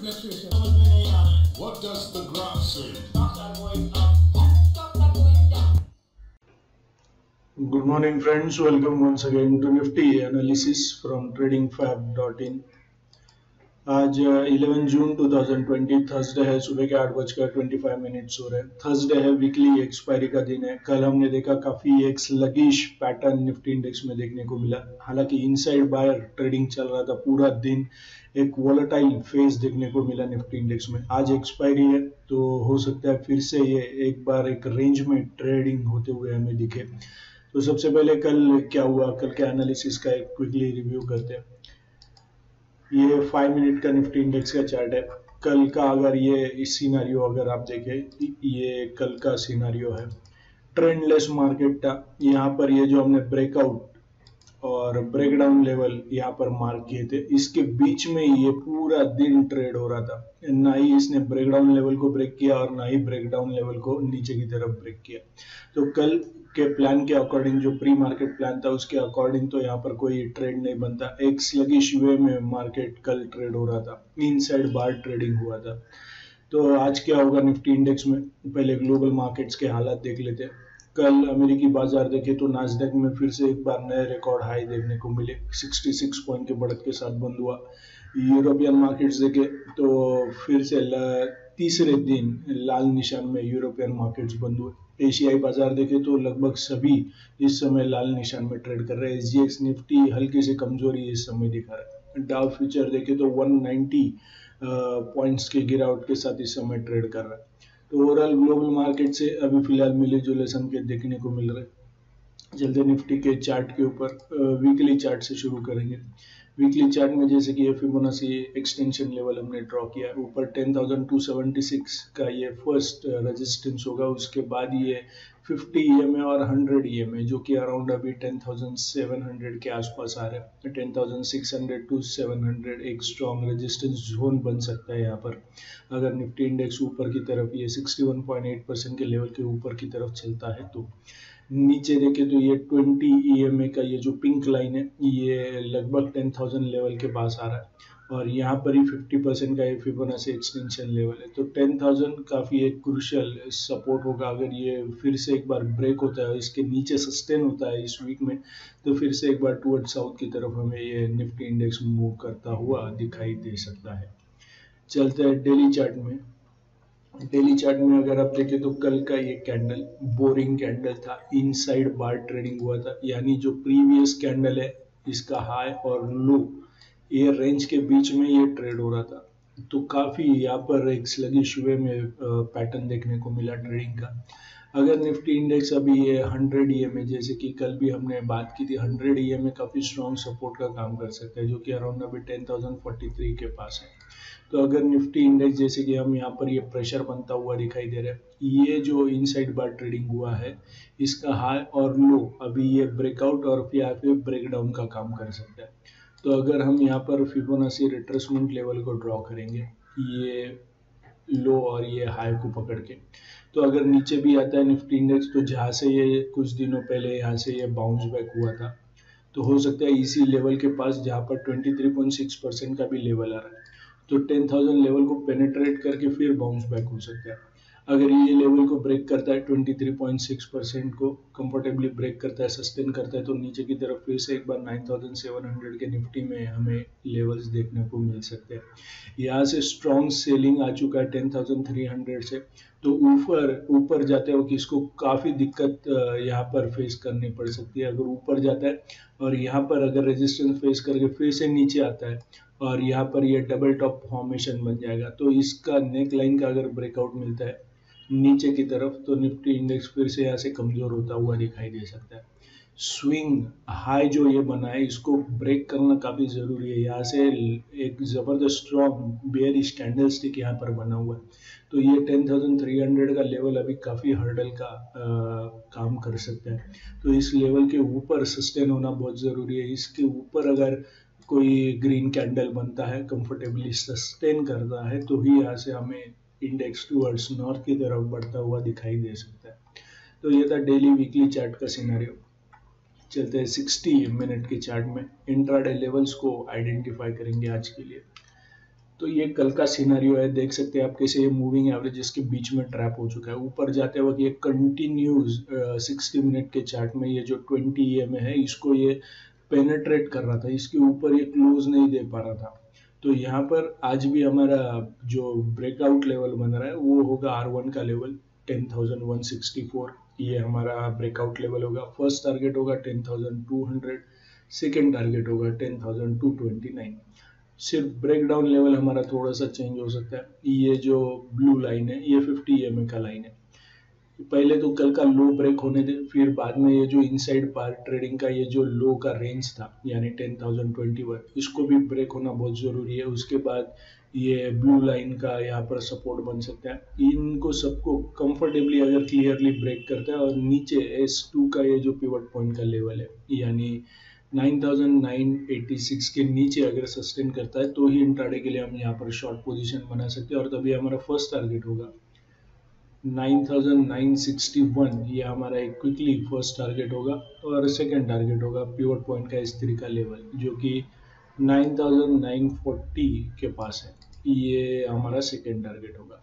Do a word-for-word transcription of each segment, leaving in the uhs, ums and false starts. What does the graph say? Good morning, friends. Welcome once again to Nifty analysis from trading fab dot in. आज ग्यारह जून दो हज़ार बीस Thursday है. सुबह के आठ बजकर पच्चीस मिनट्स हो रहे हैं. थर्सडे है, वीकली एक्सपायरी का दिन है. कल हमने देखा काफी एक स्लगिश पैटर्न निफ्टी इंडेक्स में देखने को मिला. हालांकि इनसाइड बायर ट्रेडिंग चल रहा था पूरा दिन. एक वॉलेटाइल फेज देखने को मिला निफ्टी इंडेक्स में. आज एक्सपायरी है तो हो सकता है फिर से ये एक बार एक रेंज में ट्रेडिंग होते हुए हमें दिखे. तो सबसे पहले कल क्या हुआ, कल के एनालिसिस का एक क्विकली रिव्यू करते हैं. ये फाइव मिनट का निफ्टी इंडेक्स का चार्ट है. कल का अगर ये इस सीनारियो अगर आप देखें, ये कल का सीनारियो है. ट्रेंडलेस मार्केट था. यहाँ पर ये जो हमने ब्रेकआउट और ब्रेकडाउन लेवल यहाँ पर मार्क किए थे, इसके बीच में ये पूरा दिन ट्रेड हो रहा था. ना ही इसने ब्रेकडाउन लेवल को ब्रेक किया और ना ही ब्रेकडाउन लेवल को नीचे की तरफ ब्रेक किया. तो कल के प्लान के अकॉर्डिंग, जो प्री मार्केट प्लान था उसके अकॉर्डिंग, तो यहाँ पर कोई ट्रेड नहीं बनता. एक स्लगिश वे में मार्केट कल ट्रेड हो रहा था. इनसाइड बार ट्रेडिंग हुआ था. तो आज क्या होगा निफ्टी इंडेक्स में, पहले ग्लोबल मार्केट्स के हालात देख लेते हैं. कल अमेरिकी बाजार देखे तो नास्डेक में फिर से एक बार नए रिकॉर्ड हाई देखने को मिले, छियासठ पॉइंट के बढ़त के साथ बंद हुआ. यूरोपियन मार्केट्स देखे तो फिर से तीसरे दिन लाल निशान में यूरोपियन मार्केट्स बंद हुए. एशियाई बाजार देखें तो लगभग सभी इस समय लाल निशान में ट्रेड कर रहे हैं. एसजीएक्स निफ्टी हल्की सी कमजोरी इस समय दिखा रहा है. डाउ फ्यूचर देखें तो एक सौ नब्बे पॉइंट्स के गिरावट के साथ इस समय ट्रेड कर रहा है. तो ओवरऑल ग्लोबल मार्केट से अभी फिलहाल मिले जुले संकेत देखने को मिल रहे हैं. चलते निफ्टी के चार्ट के ऊपर, वीकली चार्ट से शुरू करेंगे. वीकली चार्ट में जैसे कि ये फिबोनाची एक्सटेंशन लेवल हमने ड्रॉ किया है. ऊपर ten thousand two seventy six का ये फर्स्ट रेजिस्टेंस होगा. उसके बाद ये फिफ्टी ई एम ए और हंड्रेड ई एम ए जो कि अराउंड अभी टेन थाउज़ेंड सेवन हंड्रेड के आसपास आ रहे हैं. Ten thousand six hundred to seven hundred एक स्ट्रांग रेजिस्टेंस जोन बन सकता है यहाँ पर, अगर निफ्टी इंडेक्स ऊपर की तरफ ये sixty one point eight percent के लेवल के ऊपर की तरफ चलता है. तो नीचे देखें तो ये ट्वेंटी ई एम ए का ये जो पिंक लाइन है ये लगभग टेन थाउज़ेंड लेवल के पास आ रहा है और यहाँ पर ही फिफ्टी परसेंट का ये फिबोनाची एक्सटेंशन लेवल है. तो टेन थाउज़ेंड काफ़ी एक क्रूशियल सपोर्ट होगा. अगर ये फिर से एक बार ब्रेक होता है, इसके नीचे सस्टेन होता है इस वीक में, तो फिर से एक बार टुवर्ड साउथ की तरफ हमें ये निफ्टी इंडेक्स मूव करता हुआ दिखाई दे सकता है. चलते हैं डेली चार्ट में. डेली चार्ट में अगर आप देखें तो कल का ये कैंडल बोरिंग कैंडल था. इनसाइड बार ट्रेडिंग हुआ था, यानी जो प्रीवियस कैंडल है इसका हाई और लो ये रेंज के बीच में ये ट्रेड हो रहा था. तो काफ़ी यहाँ पर एक स्लगिश वे में पैटर्न देखने को मिला ट्रेडिंग का. अगर निफ्टी इंडेक्स अभी ये हंड्रेड ई एम ए, जैसे कि कल भी हमने बात की थी, हंड्रेड ई एम ए काफ़ी स्ट्रॉन्ग सपोर्ट का काम कर सकता है जो कि अराउंड अभी टेन थाउज़ेंड फोर्टी थ्री के पास है. तो अगर निफ्टी इंडेक्स जैसे कि हम यहाँ पर ये प्रेशर बनता हुआ दिखाई दे रहा है, ये जो इनसाइड बार ट्रेडिंग हुआ है इसका हाई और लो अभी ये ब्रेकआउट और या फिर ब्रेकडाउन का काम कर सकता है. तो अगर हम यहाँ पर फिबोनाची रिट्रेसमेंट लेवल को ड्रॉ करेंगे, ये लो और ये हाई को पकड़ के, तो अगर नीचे भी आता है निफ्टी इंडेक्स तो जहाँ से ये कुछ दिनों पहले यहाँ से ये बाउंस बैक हुआ था, तो हो सकता है इसी लेवल के पास जहाँ पर twenty three point six percent का भी लेवल आ रहा है, तो टेन थाउज़ेंड लेवल को पेनिट्रेट करके फिर बाउंस बैक हो सकता है. अगर ये लेवल को ब्रेक करता है, twenty three point six percent को कंफर्टेबली ब्रेक करता है, सस्टेन करता है, तो नीचे की तरफ फिर से एक बार नाइन थाउज़ेंड सेवन हंड्रेड के निफ्टी में हमें लेवल्स देखने को मिल सकते हैं. यहाँ से स्ट्रॉन्ग सेलिंग आ चुका है टेन थाउज़ेंड थ्री हंड्रेड से. तो ऊपर ऊपर जाते हो कि इसको काफ़ी दिक्कत यहाँ पर फेस करनी पड़ सकती है. अगर ऊपर जाता है और यहाँ पर अगर रेजिस्टेंस फेस करके फिर से नीचे आता है और यहाँ पर यह डबल टॉप फॉर्मेशन बन जाएगा, तो इसका नेक लाइन का अगर ब्रेकआउट मिलता है नीचे की तरफ, तो निफ्टी इंडेक्स फिर से यहाँ से कमज़ोर होता हुआ दिखाई दे सकता है. स्विंग हाई जो ये बना है इसको ब्रेक करना काफ़ी ज़रूरी है. यहाँ से एक ज़बरदस्त स्ट्रॉन्ग बेयरिश कैंडल स्टिक यहाँ पर बना हुआ है. तो ये टेन थाउज़ेंड थ्री हंड्रेड का लेवल अभी काफ़ी हर्डल का आ, काम कर सकता है. तो इस लेवल के ऊपर सस्टेन होना बहुत ज़रूरी है. इसके ऊपर अगर कोई ग्रीन कैंडल बनता है, कंफर्टेबली सस्टेन करता है, तो ही यहाँ से हमें इंडेक्स टूवर्ड्स नॉर्थ की तरफ बढ़ता हुआ दिखाई दे सकता है. तो ये था डेली वीकली चार्ट का सिनेरियो. चलते हैं सिक्सटी मिनट के चार्ट में. इंट्राडे लेवल्स को आइडेंटिफाई करेंगे आज के लिए. तो ये कल का सिनेरियो है, देख सकते हैं आप कैसे ये मूविंग एवरेजेस के बीच में ट्रैप हो चुका है। ऊपर जाते वक्त ये कंटिन्यूज सिक्सटी मिनट के चार्ट में ये जो ट्वेंटी ईएमए है इसको ये पेनिट्रेट कर रहा था, इसके ऊपर ये क्लोज नहीं दे पा रहा था। तो यहाँ पर आज भी हमारा जो ब्रेकआउट लेवल बन रहा है वो होगा आर वन का level ten thousand one sixty four, ये हमारा ब्रेकआउट लेवल होगा। फर्स्ट टारगेट होगा ten thousand two hundred, second target होगा ten thousand two twenty nine. सिर्फ ब्रेकडाउन लेवल हमारा थोड़ा सा चेंज हो सकता है। ये जो ब्लू लाइन है ये फिफ्टी ईएमए का लाइन है, पहले तो कल का लो ब्रेक होने दे, फिर बाद में ये जो इनसाइड पार्ट ट्रेडिंग का ये जो लो का रेंज था यानी टेन थाउजेंड ट्वेंटी वन, इसको भी ब्रेक होना बहुत ज़रूरी है। उसके बाद ये ब्लू लाइन का यहाँ पर सपोर्ट बन सकता है। इनको सबको कंफर्टेबली अगर क्लियरली ब्रेक करता है और नीचे एस टू का ये जो पिवट पॉइंट का लेवल है यानी nine thousand nine eighty six के नीचे अगर सस्टेन करता है तो ही इंट्राडे के लिए हम यहाँ पर शॉर्ट पोजीशन बना सकते हैं और तभी हमारा फर्स्ट टारगेट होगा nine thousand nine sixty one, ये हमारा एक क्विकली फर्स्ट टारगेट होगा और सेकंड टारगेट होगा पिवट पॉइंट का इस थ्री का लेवल जो कि नाइन थाउजेंड नाइन फोर्टी के पास है, ये हमारा सेकंड टारगेट होगा।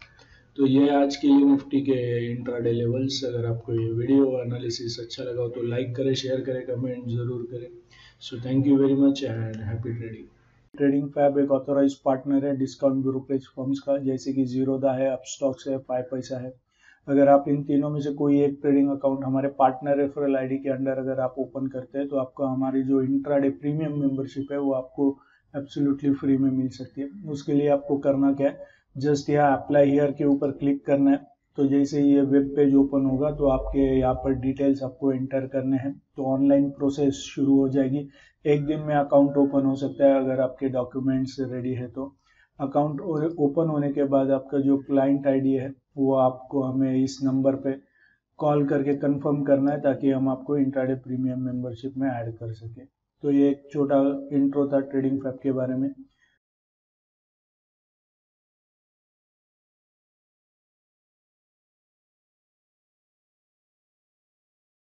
तो ये आज के लिए निफ्टी के इंट्राडे लेवल्स। अगर आपको ये वीडियो एनालिसिस अच्छा लगा हो तो लाइक करें, शेयर करें, कमेंट जरूर करें। So thank you very much and happy trading. Trading Fab एक ऑथोराइज पार्टनर है डिस्काउंट ब्रोकरेज फर्म्स का, जैसे कि जीरोधा है, अपस्टॉक्स है, फाइव पैसा है। अगर आप इन तीनों में से कोई एक ट्रेडिंग अकाउंट हमारे पार्टनर रेफरल आईडी के अंडर अगर आप ओपन करते हैं तो आपको हमारी जो इंट्राडे प्रीमियम मेंबरशिप है वो आपको एब्सोल्युटली फ्री में मिल सकती है। उसके लिए आपको करना क्या है, जस्ट यहाँ अप्लाई हेयर के ऊपर क्लिक करना है। तो जैसे ये वेब पेज ओपन होगा तो आपके यहाँ पर डिटेल्स आपको एंटर करने हैं, तो ऑनलाइन प्रोसेस शुरू हो जाएगी। एक दिन में अकाउंट ओपन हो सकता है अगर आपके डॉक्यूमेंट्स रेडी है तो। अकाउंट ओपन होने के बाद आपका जो क्लाइंट आईडी है वो आपको हमें इस नंबर पे कॉल करके कंफर्म करना है ताकि हम आपको इंट्राडे प्रीमियम मेंबरशिप में ऐड कर सकें। तो ये एक छोटा इंट्रो था ट्रेडिंग फैब के बारे में।